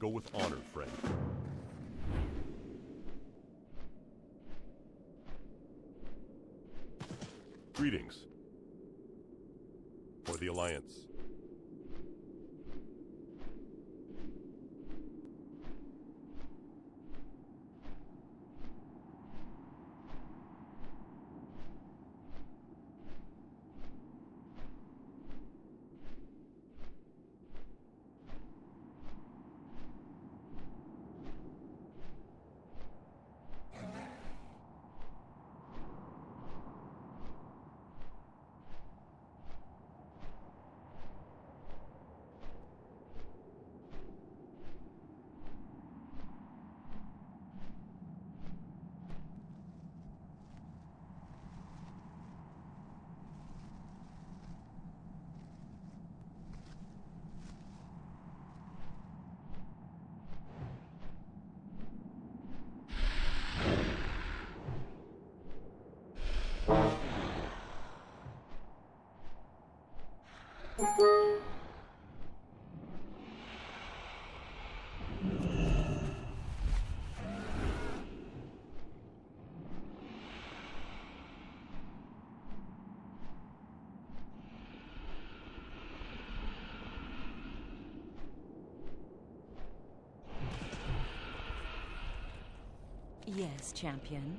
Go with honor, friend. Greetings. For the Alliance. Yes, champion.